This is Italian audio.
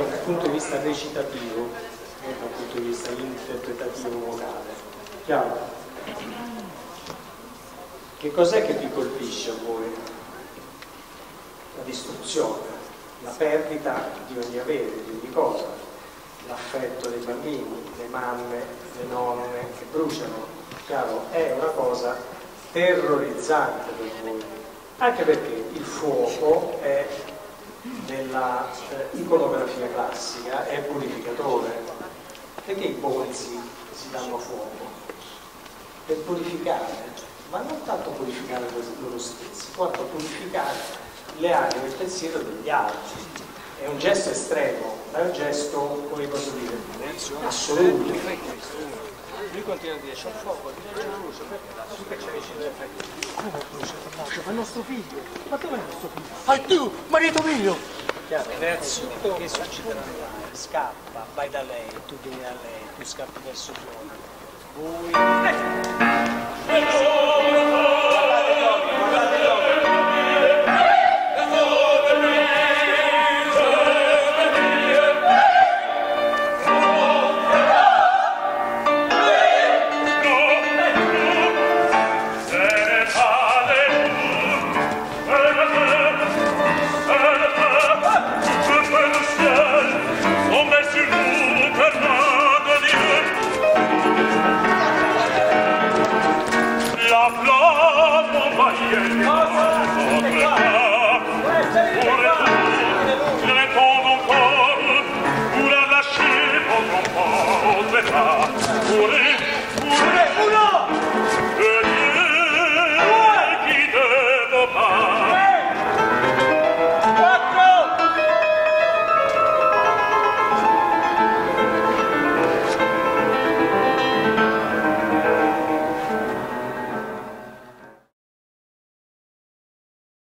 da un punto di vista recitativo, non da un punto di vista interpretativo vocale. Chiaro? Che cos'è che vi colpisce a voi? La distruzione, la perdita di ogni avere, di ogni cosa, l'affetto dei bambini, le mamme, le nonne che bruciano, chiaro? È una cosa terrorizzante per voi, anche perché il fuoco è nella iconografia classica è purificatore, perché i bonzi si danno fuoco per purificare, ma non tanto purificare loro stessi quanto purificare le anime, il pensiero degli altri. È un gesto estremo, ma è un gesto, come posso dire, assoluto. Lui continua a dire c'è il fuoco, c'è il luce, perché c'è vicino al nostro figlio, ma dove è il nostro figlio? Fai tu, marito mio! Verso che succederà? Scappa, vai da lei, tu vieni da lei, tu scappi verso Giona. Pure